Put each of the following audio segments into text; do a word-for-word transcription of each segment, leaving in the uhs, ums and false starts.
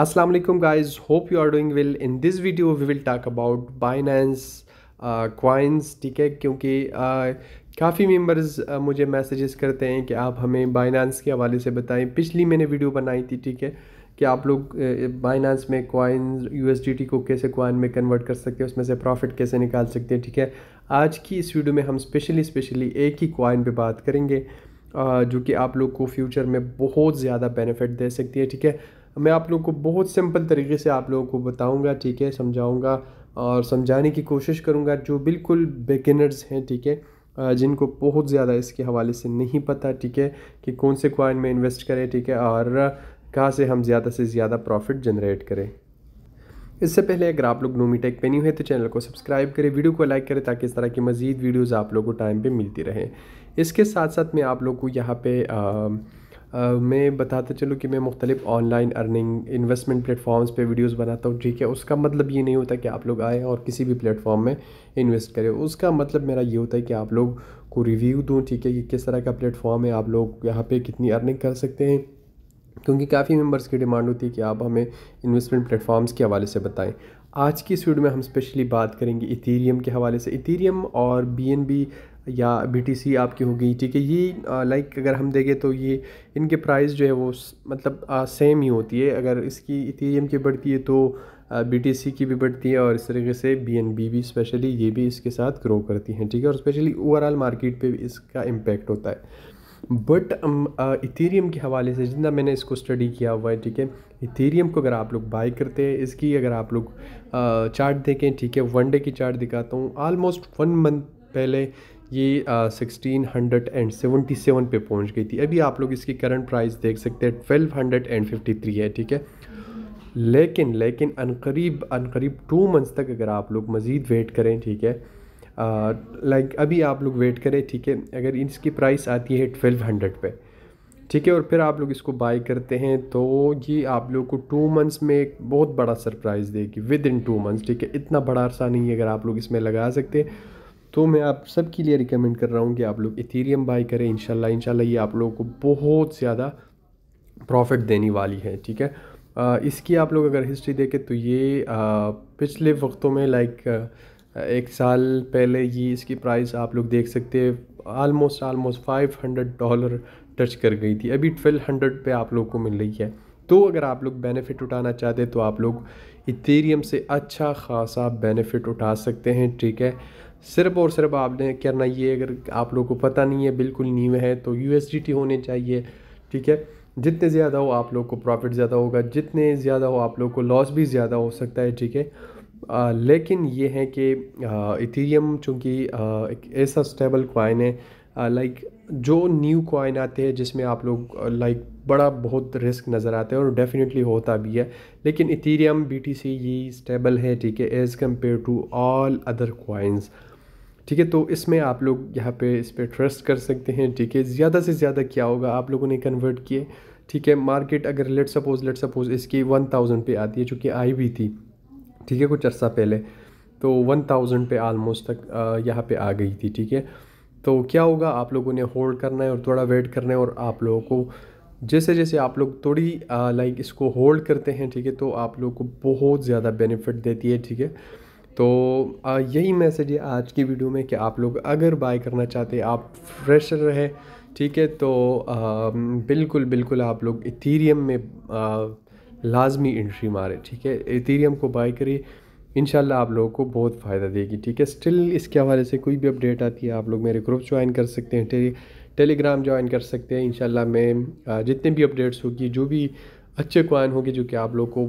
Assalamu alaikum guys, hope you are doing well. In this video we will talk about Binance uh, coins, ठीक है, क्योंकि uh, काफ़ी members uh, मुझे messages करते हैं कि आप हमें Binance के हवाले से बताएं। पिछली मैंने वीडियो बनाई थी, ठीक है, कि आप लोग Binance में coin U S D T को कैसे कॉइन में कन्वर्ट कर सकते हैं, उसमें से प्रॉफिट कैसे निकाल सकते हैं, ठीक है। आज की इस वीडियो में हम स्पेशली स्पेशली एक ही कॉइन पे बात करेंगे uh, जो कि आप लोग को फ्यूचर में बहुत ज़्यादा बेनिफिट दे सकती है, ठीक है। मैं आप लोगों को बहुत सिंपल तरीके से आप लोगों को बताऊंगा, ठीक है, समझाऊंगा और समझाने की कोशिश करूंगा जो बिल्कुल बिगिनर्स हैं, ठीक है, जिनको बहुत ज़्यादा इसके हवाले से नहीं पता, ठीक है, कि कौन से कॉइन में इन्वेस्ट करें, ठीक है, और कहाँ से हम ज़्यादा से ज़्यादा प्रॉफिट जनरेट करें। इससे पहले अगर आप लोग नोमी टेक पे न्यू है तो चैनल को सब्सक्राइब करें, वीडियो को लाइक करें ताकि इस तरह की मज़ीद वीडियोज़ आप लोगों को टाइम पर मिलती रहें। इसके साथ साथ मैं आप लोग को यहाँ पर Uh, मैं बताते चलूँ कि मैं मुख्तलिफ ऑनलाइन अर्निंग इन्वेस्टमेंट प्लेटफॉर्म्स पे वीडियोस बनाता हूँ, ठीक है। उसका मतलब ये नहीं होता कि आप लोग आएँ और किसी भी प्लेटफॉर्म में इन्वेस्ट करें। उसका मतलब मेरा ये होता है कि आप लोग को रिव्यू दूँ, ठीक है, कि किस तरह का प्लेटफॉर्म है, आप लोग यहाँ पे कितनी अर्निंग कर सकते हैं, क्योंकि काफ़ी मेंबर्स की डिमांड होती है कि आप हमें इन्वेस्टमेंट प्लेटफॉर्म्स के हवाले से बताएं। आज की इस वीडियो में हम स्पेशली बात करेंगे इथेरियम के हवाले से। इथेरियम और बी एन बी या बी टी सी आपकी होगी, ठीक है। ये लाइक अगर हम देखें तो ये इनके प्राइस जो है वो मतलब आ, सेम ही होती है। अगर इसकी इथेरियम की बढ़ती है तो बी टी सी की भी बढ़ती है, और इस तरीके से बी एन बी भी स्पेशली ये भी इसके साथ ग्रो करती हैं, ठीक है, और स्पेशली ओवरऑल मार्केट पे भी इसका इम्पैक्ट होता है। बट इथेरियम के हवाले से जितना मैंने इसको स्टडी किया हुआ है, ठीक है, इथेरियम को अगर आप लोग बाई करते हैं, इसकी अगर आप लोग uh, चार्ट देखें, ठीक है, वन डे की चार्ट दिखाता हूँ। आलमोस्ट वन मंथ पहले ये sixteen hundred and seventy seven पे पहुँच गई थी। अभी आप लोग इसकी करंट प्राइस देख सकते हैं, twelve hundred and fifty three है, ठीक है। लेकिन लेकिन अनकरीब अनकरीब टू मंथ्स तक अगर आप लोग मज़ीद वेट करें, ठीक है, लाइक uh, like, अभी आप लोग वेट करें, ठीक है, अगर इसकी प्राइस आती है ट्वेल्व हंड्रेड पे, ठीक है, और फिर आप लोग इसको बाई करते हैं तो ये आप लोग को टू मंथ्स में एक बहुत बड़ा सरप्राइज़ देगी विद इन टू मंथ्स, ठीक है। इतना बड़ा अरसा नहीं है अगर आप लोग इसमें लगा सकते, तो मैं आप सब के लिए रिकमेंड कर रहा हूँ कि आप लोग इथेरियम बाई करें। इंशाल्लाह इंशाल्लाह ये आप लोगों को बहुत ज़्यादा प्रॉफिट देने वाली है, ठीक है। आ, इसकी आप लोग अगर हिस्ट्री देखें तो ये आ, पिछले वक्तों में लाइक एक साल पहले ये इसकी प्राइस आप लोग देख सकते हैं almost almost five hundred dollar touch कर गई थी। अभी ट्वेल्व हंड्रेड पे आप लोग को मिल रही है। तो अगर आप लोग बेनिफिट उठाना चाहते हैं तो आप लोग इथेरियम से अच्छा खासा बेनिफिट उठा सकते हैं, ठीक है। सिर्फ और सिर्फ आपने करना ये, अगर आप लोग को पता नहीं है, बिल्कुल न्यू है, तो यू एस डी टी होने चाहिए, ठीक है। जितने ज़्यादा हो आप लोग को प्रॉफिट ज़्यादा होगा, जितने ज़्यादा हो आप लोग को लॉस भी ज़्यादा हो सकता है, ठीक है। आ, लेकिन ये है कि इथेरियम चूँकि एक ऐसा स्टेबल कॉइन है, लाइक जो न्यू कॉइन आते हैं जिसमें आप लोग लाइक बड़ा बहुत रिस्क नज़र आता है, और डेफिनेटली होता भी है, लेकिन इथेरियम बी टी सी ये स्टेबल है, ठीक है, as compare to all other coins, ठीक है। तो इसमें आप लोग यहाँ पे इस पर ट्रस्ट कर सकते हैं, ठीक है। ज़्यादा से ज़्यादा क्या होगा, आप लोगों ने कन्वर्ट किए, ठीक है, मार्केट अगर लेट सपोज़ लेट सपोज़ इसकी वन थाउजेंड पे आती है, चूँकि आई भी थी, ठीक है, कुछ अर्सा पहले, तो वन थाउजेंड पे आलमोस्ट तक यहाँ पे आ गई थी, ठीक है। तो क्या होगा, आप लोगों ने होल्ड करना है और थोड़ा वेट करना है, और आप लोगों को जैसे जैसे आप लोग थोड़ी लाइक इसको होल्ड करते हैं, ठीक है, तो आप लोग को बहुत ज़्यादा बेनिफिट देती है, ठीक है। तो आ, यही मैसेज है आज की वीडियो में कि आप लोग अगर बाय करना चाहते हैं, आप फ्रेशर रहे, ठीक है, तो आ, बिल्कुल बिल्कुल आप लोग इथेरियम में आ, लाजमी एंट्री मारें, ठीक है। इथेरियम को बाय करिए, इंशाल्लाह आप लोगों को बहुत फ़ायदा देगी, ठीक है। स्टिल इसके हवाले से कोई भी अपडेट आती है आप लोग मेरे ग्रुप ज्वाइन कर सकते हैं, टे, टेलीग्राम ज्वाइन कर सकते हैं। इंशाल्लाह मैं जितने भी अपडेट्स होगी, जो भी अच्छे कॉइन होंगे, जो कि आप लोग को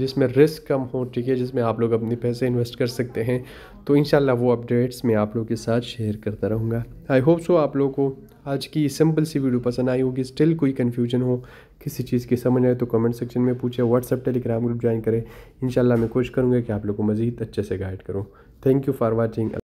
जिसमें रिस्क कम हो, ठीक है, जिसमें आप लोग अपने पैसे इन्वेस्ट कर सकते हैं, तो इंशाल्लाह वो अपडेट्स मैं आप लोग के साथ शेयर करता रहूँगा। आई होप सो आप लोगों को आज की सिंपल सी वीडियो पसंद आई होगी। स्टिल कोई कन्फ्यूजन हो, किसी चीज़ की समझ आए तो कमेंट सेक्शन में पूछे। व्हाट्सएप टेलीग्राम ग्रुप ज्वाइन करें, इंशाल्लाह मैं कोशिश करूँगा कि आप लोग को मज़ीद अच्छे से गाइड करूँ। Thank you for watching.